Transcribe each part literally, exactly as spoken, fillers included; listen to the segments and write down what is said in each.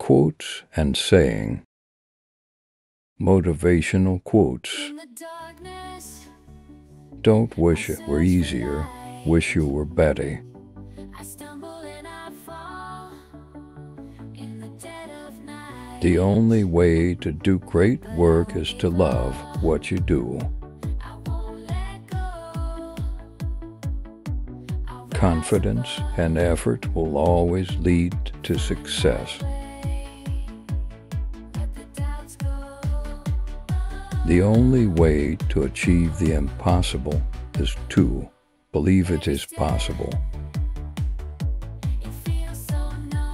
quotes and saying. Motivational quotes. Don't wish it were easier. Wish you were Betty. The only way to do great work is to love what you do. Confidence and effort will always lead to success. The only way to achieve the impossible is to believe it is possible.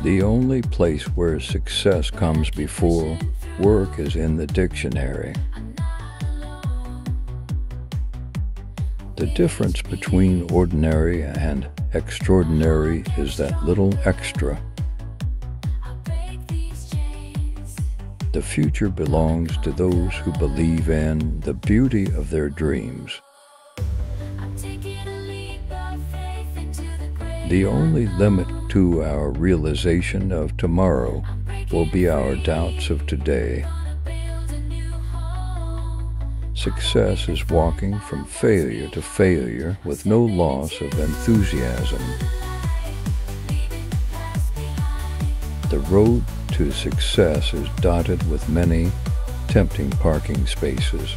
The only place where success comes before work is in the dictionary. The difference between ordinary and extraordinary is that little extra. The future belongs to those who believe in the beauty of their dreams. The only limit to our realization of tomorrow will be our doubts of today. Success is walking from failure to failure with no loss of enthusiasm. The road to success is dotted with many tempting parking spaces.